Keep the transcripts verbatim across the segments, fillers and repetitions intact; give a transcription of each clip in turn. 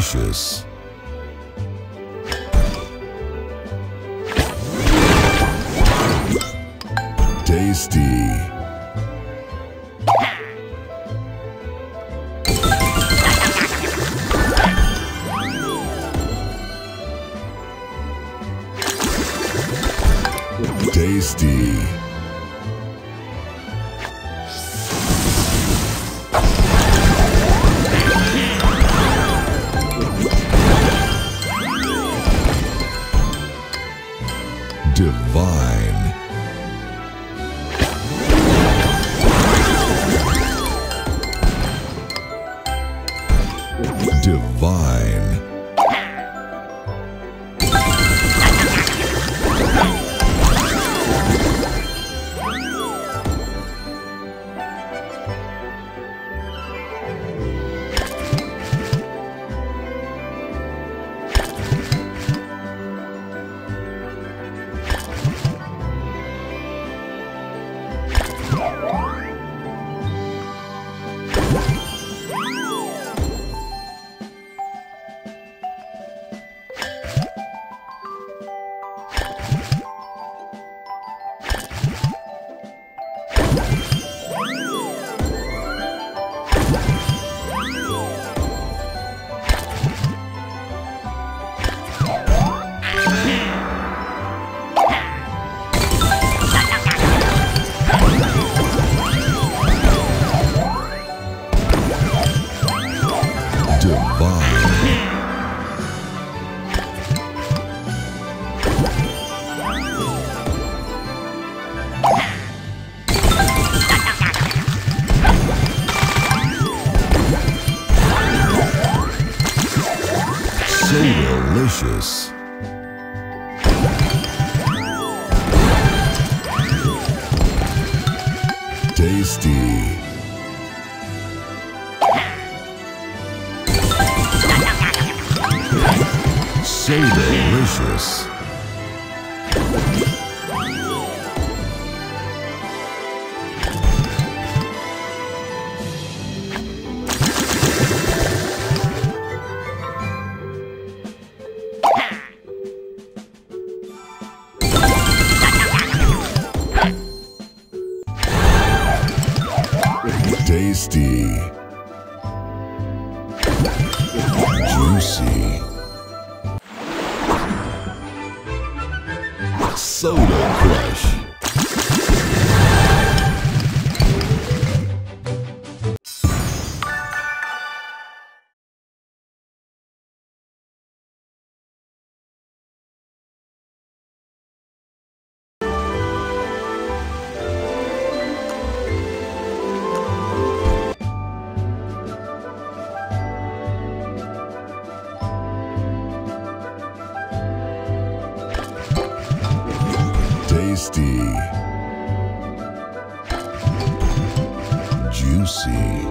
gracious. Tasty. Tasty. Divine. Divine. So delicious. Tasty. So delicious. Tasty. Juicy. Soda Crush. Tasty. Juicy.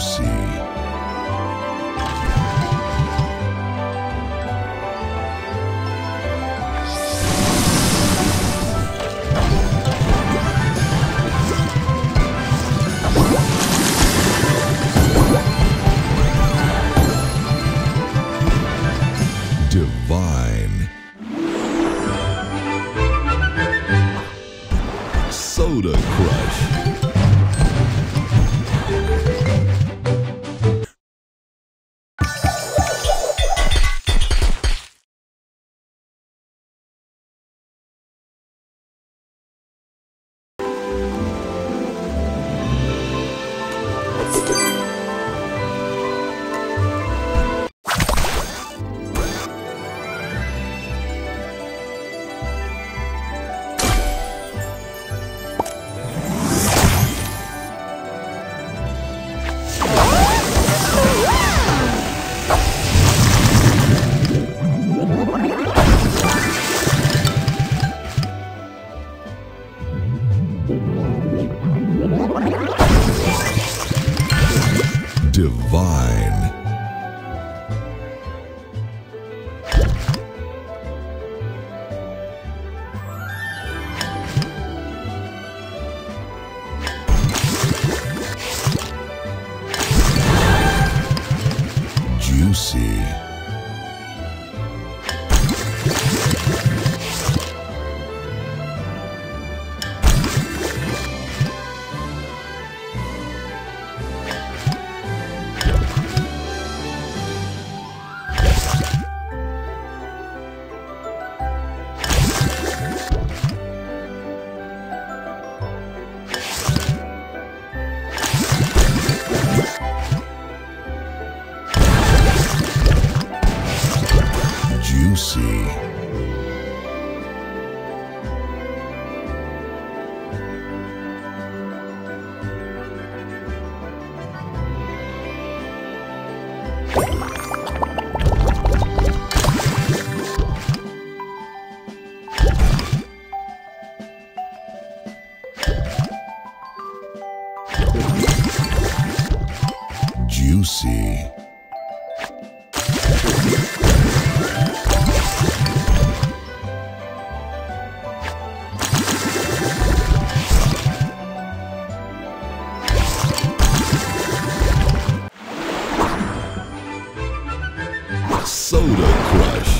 you see. Divine Soda Crush. Divine Juicy Juicy Juicy Soda Crush.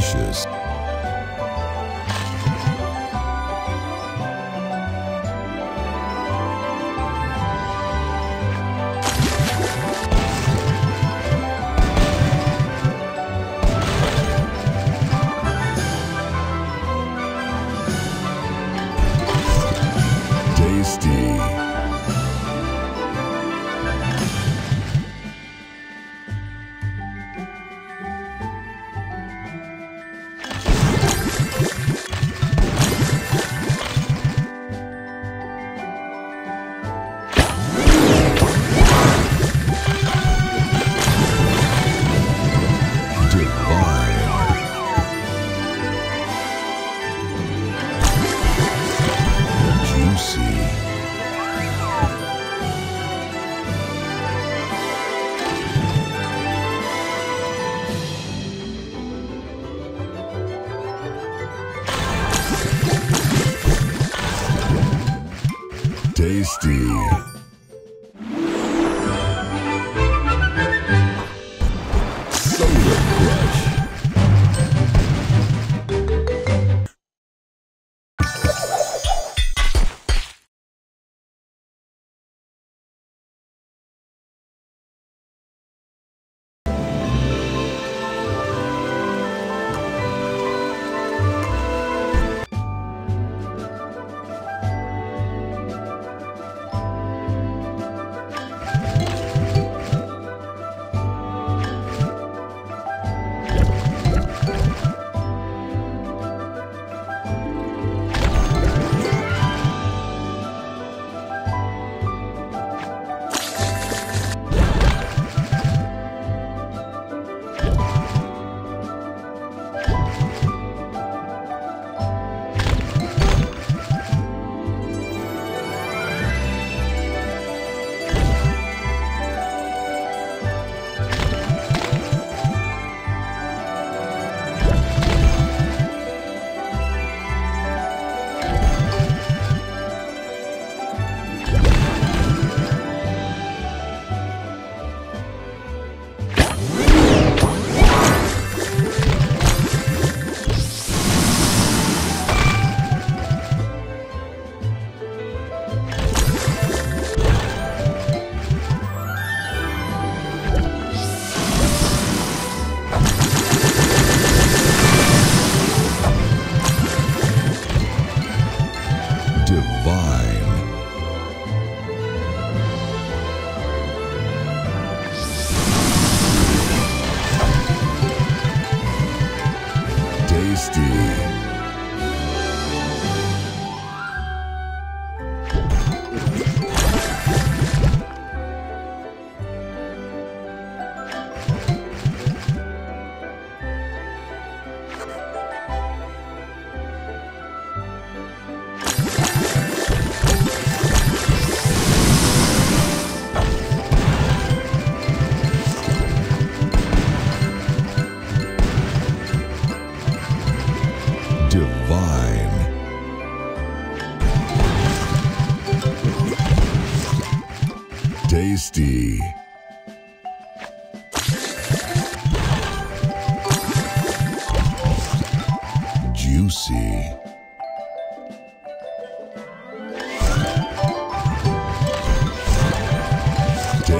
delicious. Tasty. Tasty. Soda Crush. Tasty. Tasty. Juicy.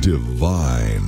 Divine.